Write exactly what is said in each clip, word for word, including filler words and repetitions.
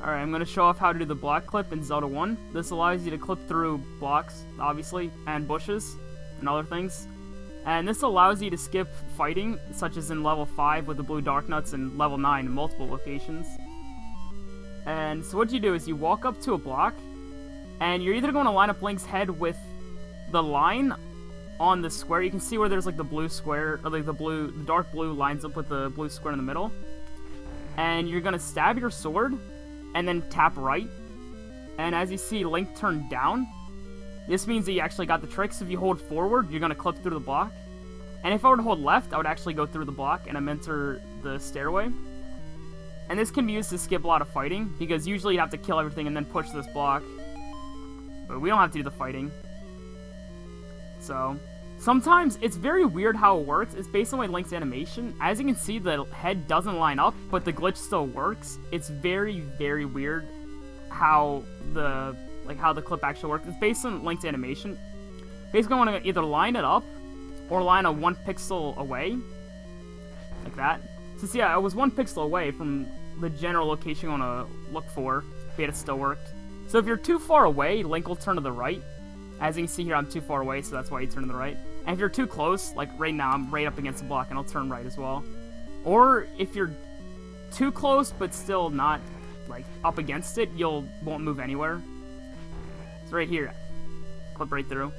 Alright, I'm going to show off how to do the block clip in Zelda one. This allows you to clip through blocks, obviously, and bushes, and other things. And this allows you to skip fighting, such as in level five with the blue dark nuts and level nine in multiple locations. And so what you do is you walk up to a block, and you're either going to line up Link's head with the line on the square. You can see where there's like the blue square, or like the blue, the dark blue lines up with the blue square in the middle. And you're gonna stab your sword, and then tap right. And as you see Link turn down, this means that you actually got the trick. So if you hold forward, you're gonna clip through the block. And if I were to hold left, I would actually go through the block and I'm enter the stairway. And this can be used to skip a lot of fighting, because usually you have to kill everything and then push this block. But we don't have to do the fighting. So, sometimes it's very weird how it works. It's based on Link's animation. As you can see, the head doesn't line up, but the glitch still works. It's very, very weird how the like how the clip actually works. It's based on Link's animation. Basically, I want to either line it up or line it one pixel away, like that. So see, I was one pixel away from the general location you want to look for, but it still worked. So if you're too far away, Link will turn to the right. As you can see here, I'm too far away, so that's why you turn to the right. And if you're too close, like right now, I'm right up against the block, and I'll turn right as well. Or if you're too close, but still not like up against it, you'll won't move anywhere. It's right here. Clip right through.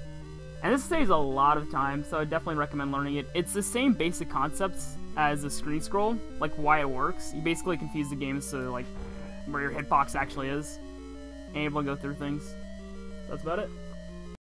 And this saves a lot of time, so I definitely recommend learning it. It's the same basic concepts as the screen scroll, like why it works. You basically confuse the game as to like where your hitbox actually is, and able to go through things. That's about it.